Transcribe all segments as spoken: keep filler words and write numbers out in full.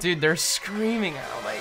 Dude, they're screaming out like.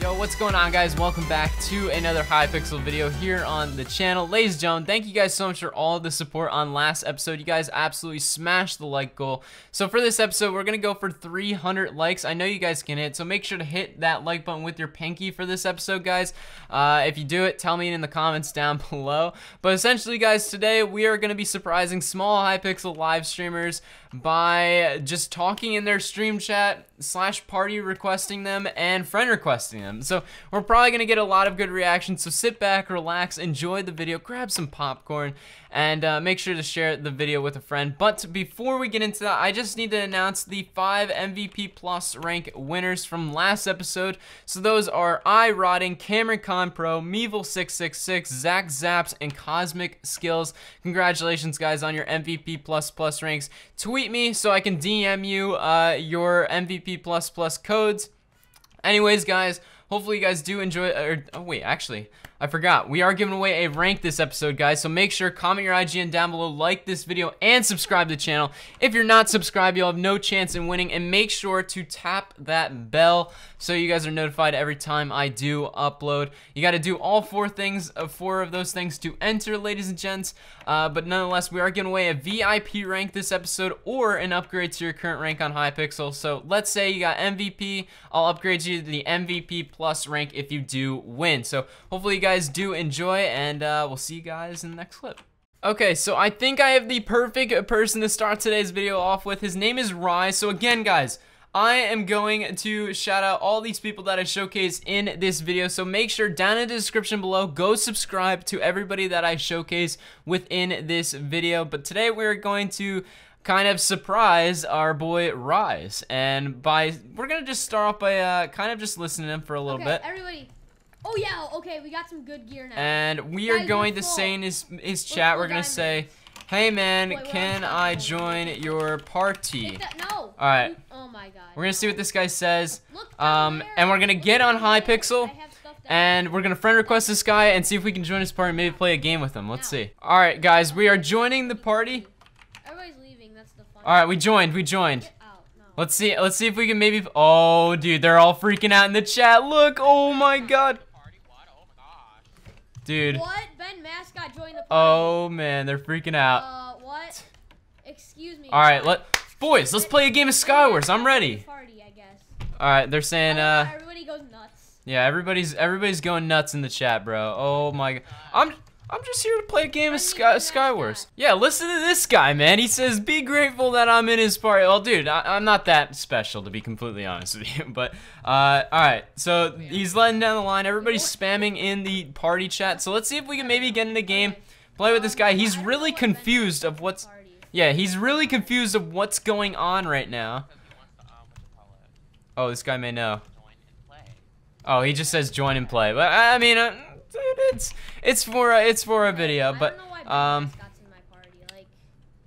Yo, what's going on, guys? Welcome back to another Hypixel video here on the channel. Ladies and gentlemen, thank you guys so much for all the support on last episode. You guys absolutely smashed the like goal. So for this episode, we're gonna go for three hundred likes. I know you guys can hit, so make sure to hit that like button with your pinky for this episode, guys. Uh, if you do it, tell me in the comments down below. But essentially, guys, today we are gonna be surprising small Hypixel live streamers by just talking in their stream chat slash party requesting them and friend requesting them. So we're probably gonna get a lot of good reactions, so sit back, relax, enjoy the video, grab some popcorn, and uh, make sure to share the video with a friend. But before we get into that, I just need to announce the five M V P plus rank winners from last episode. So those are iRotting, CameronConPro, Meevil six six six, Zach Zaps, and CosmicSkills. Congratulations, guys, on your M V P plus plus ranks. Tweet me so I can D M you uh, your M V P plus plus codes. Anyways, guys, hopefully you guys do enjoy, or, oh wait, actually, I forgot. We are giving away a rank this episode, guys, so make sure, comment your I G N down below, like this video, and subscribe to the channel. If you're not subscribed, you'll have no chance in winning, and make sure to tap that bell so you guys are notified every time I do upload. You gotta do all four things, four of those things to enter, ladies and gents, uh, but nonetheless, we are giving away a V I P rank this episode or an upgrade to your current rank on Hypixel. So let's say you got M V P, I'll upgrade you to the M V P plus rank if you do win. So hopefully you guys guys do enjoy, and uh, we'll see you guys in the next clip. Okay, so I think I have the perfect person to start today's video off with. His name is Ryze. So again, guys, I am going to shout out all these people that I showcase in this video, so make sure down in the description below, go subscribe to everybody that I showcase within this video. But today we're going to kind of surprise our boy Ryze, and by we're gonna just start off by uh, kind of just listening to him for a little okay, bit everybody. Oh yeah, okay, we got some good gear now. And we are going to say in his, his chat, we're going to say, hey man, can I join your party? No. Alright. Oh my god. We're going to see what this guy says. Um, and we're going to get on Hypixel, and we're going to friend request this guy and see if we can join his party and maybe play a game with him. Let's see. Alright guys, we are joining the party. Everybody's leaving, that's the fun. Alright, we joined, we joined. Let's see, let's see if we can maybe, oh dude, they're all freaking out in the chat. Look, oh my god. Dude. What? Ben Mascott joined the party. Oh man, they're freaking out. Uh, what? Excuse me. All right, let boys, let's play a game of Skywars. I'm ready. Party, I guess. All right, they're saying. Uh, everybody goes nuts. Yeah, everybody's everybody's going nuts in the chat, bro. Oh my god. I'm I'm just here to play a game of Sky Skywars. Yeah, listen to this guy, man. He says, "Be grateful that I'm in his party." Well, dude, I, I'm not that special to be completely honest with you. But uh, all right, so he's letting down the line. Everybody's spamming in the party chat. So let's see if we can maybe get in the game, play with this guy. He's really confused of what's. Yeah, he's really confused of what's going on right now. Oh, this guy may know. Oh, he just says join and play. But I mean. Uh, Dude, it's it's for a, it's for a video, but um,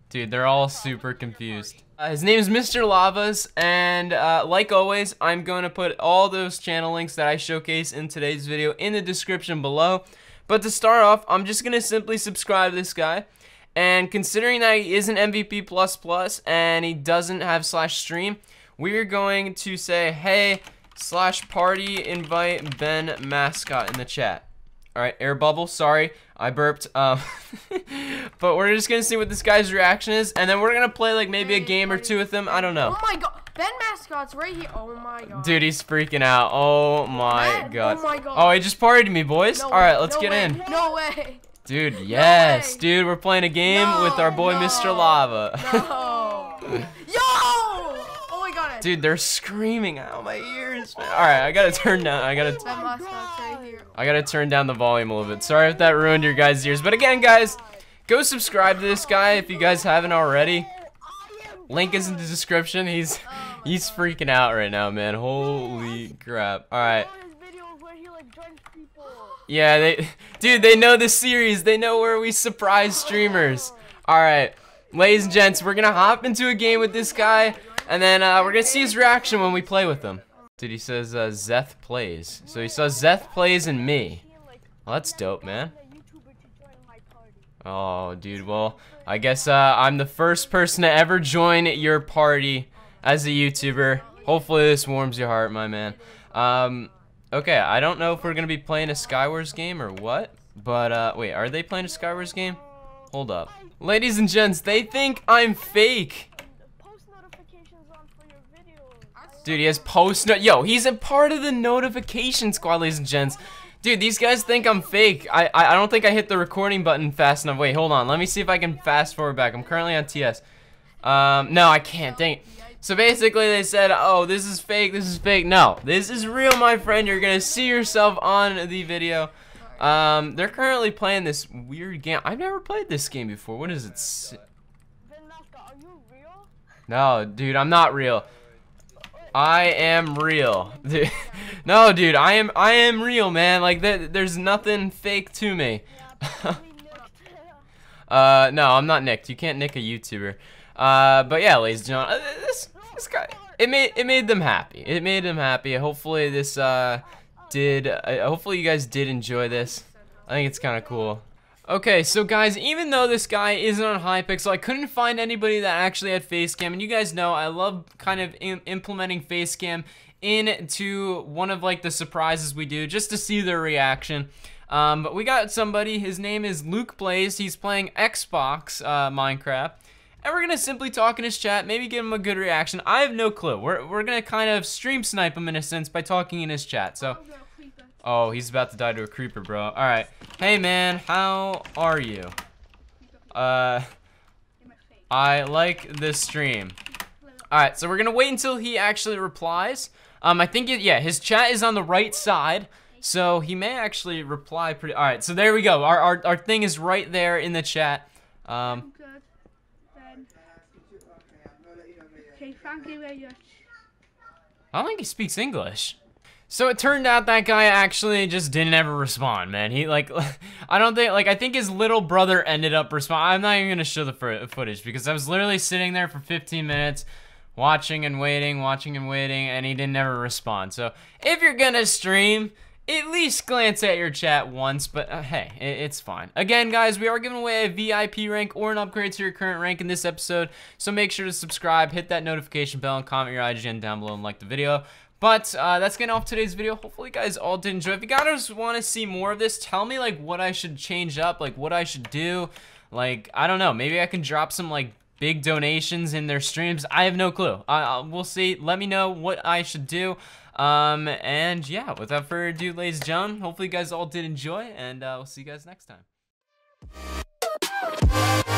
dude, they're all super confused. Uh, his name is Mister Lavas, and uh, like always, I'm going to put all those channel links that I showcase in today's video in the description below. But to start off, I'm just gonna simply subscribe to this guy. And considering that he is an M V P plus plus and he doesn't have slash stream, we're going to say hey slash party invite Ben Mascott in the chat. Alright, air bubble, sorry, I burped, um, but we're just gonna see what this guy's reaction is, and then we're gonna play, like, maybe a game or two with him, I don't know. Oh my god, Ben Mascott's right here, oh my god. Dude, he's freaking out, oh my god. Oh my god. Oh, he just partied me, boys. Alright, let's get in. No way. Dude, yes, dude, we're playing a game with our boy Mister Lava. No. Yo! Dude, they're screaming out my ears, man. All right, I gotta turn down. I gotta. I gotta turn down the volume a little bit. Sorry if that ruined your guys' ears. But again, guys, go subscribe to this guy if you guys haven't already. Link is in the description. He's he's freaking out right now, man. Holy crap! All right. Yeah, they, dude, they know the series. They know where we surprise streamers. All right, ladies and gents, we're gonna hop into a game with this guy. And then uh, we're gonna see his reaction when we play with him. Dude, he says uh, Zeth plays. So he says Zeth plays and me. Well, that's dope, man. Oh, dude, well, I guess uh, I'm the first person to ever join your party as a YouTuber. Hopefully this warms your heart, my man. Um, okay, I don't know if we're going to be playing a Skywars game or what, but, uh, wait, are they playing a Skywars game? Hold up. Ladies and gents, they think I'm fake. Dude, he has post no- Yo, he's a part of the notification squad, ladies and gents. Dude, these guys think I'm fake. I, I I don't think I hit the recording button fast enough. Wait, hold on. Let me see if I can fast forward back. I'm currently on T S. Um, no, I can't. Dang it. So basically, they said, oh, this is fake. This is fake. No, this is real, my friend. You're going to see yourself on the video. Um, they're currently playing this weird game. I've never played this game before. What is it? Ben Mascott, are you real? No, dude, I'm not real. I am real. Dude. No, dude, I am I am real, man. Like th there's nothing fake to me. uh, no, I'm not nicked. You can't nick a YouTuber. Uh, but yeah, ladies and gentlemen, uh, this this guy it made it made them happy. It made them happy. Hopefully this uh did uh, hopefully you guys did enjoy this. I think it's kind of cool. Okay, so guys, even though this guy isn't on Hypixel, I couldn't find anybody that actually had Facecam, and you guys know I love kind of im implementing Facecam into one of like the surprises we do, just to see their reaction. Um, but we got somebody, his name is Luke Blaze, he's playing Xbox uh, Minecraft, and we're going to simply talk in his chat, maybe give him a good reaction. I have no clue. We're, we're going to kind of stream snipe him in a sense by talking in his chat, so... Oh, he's about to die to a creeper, bro. All right. Hey, man, how are you? Uh, I like this stream. All right, so we're going to wait until he actually replies. Um, I think, it, yeah, his chat is on the right side, so he may actually reply pretty... All right, so there we go. Our, our, our thing is right there in the chat. Um, I don't think he speaks English. So it turned out that guy actually just didn't ever respond, man. He, like, I don't think, like, I think his little brother ended up responding. I'm not even going to show the footage because I was literally sitting there for fifteen minutes watching and waiting, watching and waiting, and he didn't ever respond. So if you're going to stream, at least glance at your chat once, but uh, hey, it, it's fine. Again, guys, we are giving away a V I P rank or an upgrade to your current rank in this episode, so make sure to subscribe, hit that notification bell, and comment your I G N down below and like the video. But uh, that's gonna end today's video. Hopefully, you guys all did enjoy. If you guys want to see more of this, tell me like what I should change up, like what I should do. Like I don't know, maybe I can drop some like big donations in their streams. I have no clue. Uh, we'll see. Let me know what I should do. Um, and yeah, without further ado, ladies and gentlemen, hopefully you guys all did enjoy, and uh, we'll see you guys next time.